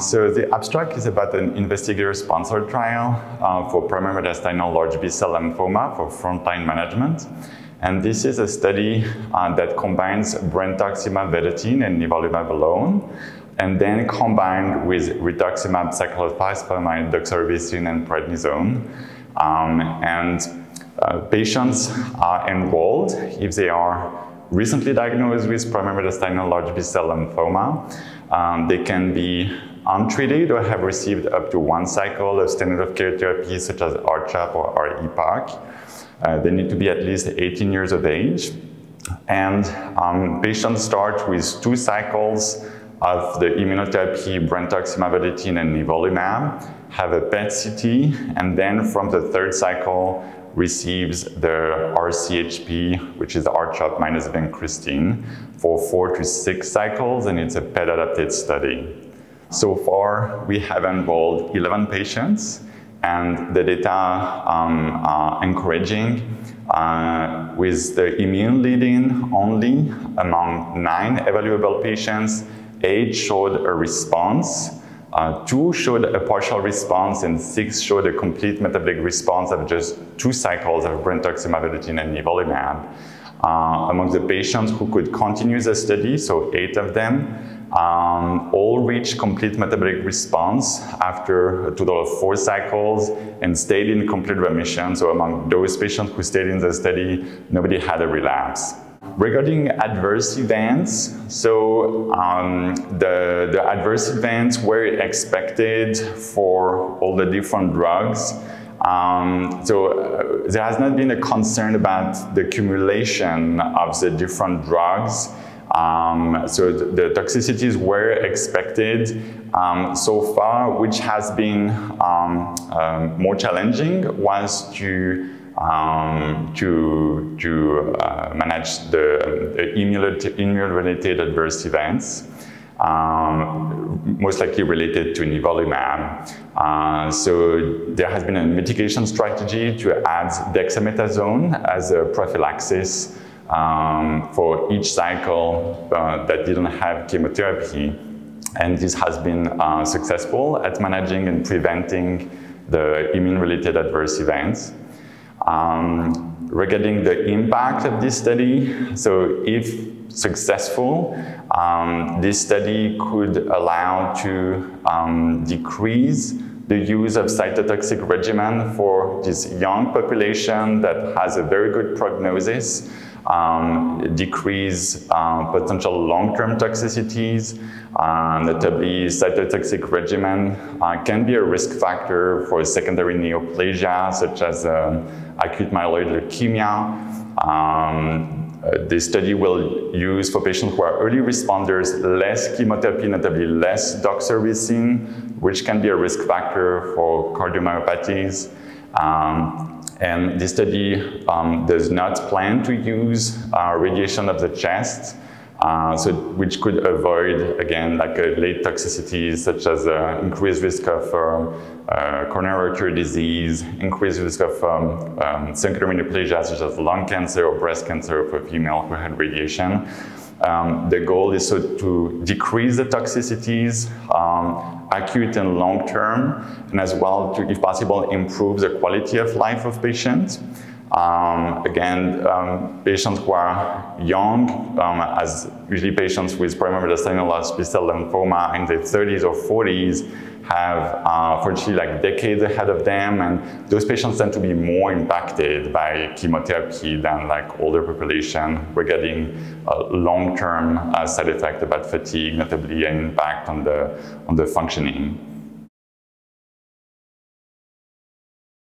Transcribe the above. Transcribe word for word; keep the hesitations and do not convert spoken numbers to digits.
So the abstract is about an investigator-sponsored trial uh, for primary mediastinal large B-cell lymphoma for frontline management. And this is a study uh, that combines brentuximab vedotin and nivolumab alone, and then combined with rituximab, cyclophosphamide, doxorubicin, and prednisone. Um, and uh, patients are enrolled if they are recently diagnosed with primary mediastinal large B-cell lymphoma. Um, they can be untreated or have received up to one cycle of standard of care therapy such as R CHOP or E P O C. Uh, they need to be at least eighteen years of age. And um, patients start with two cycles of the immunotherapy brentuximab vedotin and nivolumab, have a P E T C T, and then from the third cycle receives the R C H P, which is R CHOP minus vincristine, for four to six cycles, and it's a P E T-adapted study. So far, we have enrolled eleven patients, and the data um, are encouraging, uh, with the immune lead-in only among nine evaluable patients. Eight showed a response, uh, two showed a partial response, and six showed a complete metabolic response of just two cycles of brentuximab vedotin and nivolumab. Uh, among the patients who could continue the study, so eight of them, um, all reached complete metabolic response after a total of four cycles and stayed in complete remission. So among those patients who stayed in the study, nobody had a relapse. Regarding adverse events, so um, the, the adverse events were expected for all the different drugs. Um, so uh, there has not been a concern about the accumulation of the different drugs. Um, so the, the toxicities were expected um, so far, which has been um, um, more challenging was to Um, to, to uh, manage the, the immune-related adverse events, um, most likely related to nivolumab. Uh, so there has been a mitigation strategy to add dexamethasone as a prophylaxis um, for each cycle uh, that didn't have chemotherapy. And this has been uh, successful at managing and preventing the immune-related adverse events. Um, regarding the impact of this study, so if successful, um, this study could allow to um, decrease the use of cytotoxic regimen for this young population that has a very good prognosis, um, decrease uh, potential long-term toxicities. Uh, notably, cytotoxic regimen uh, can be a risk factor for secondary neoplasia, such as um, acute myeloid leukemia. Um, the study will use for patients who are early responders less chemotherapy, notably less doxorubicin, which can be a risk factor for cardiomyopathies. Um, and this study um, does not plan to use uh, radiation of the chest, uh, so which could avoid, again, like a late toxicities such as uh, increased risk of um, uh, coronary artery disease, increased risk of um, um, secondary neoplasia such as lung cancer or breast cancer for female who had radiation. Um, the goal is so to decrease the toxicities, um, acute and long term, and as well to, if possible, improve the quality of life of patients. Um, again, um, patients who are young, um, as usually patients with primary mediastinal large B-cell lymphoma in their thirties or forties have, uh, fortunately, like decades ahead of them, and those patients tend to be more impacted by chemotherapy than like older population regarding uh, long-term uh, side effect about fatigue, notably an impact on the on the functioning.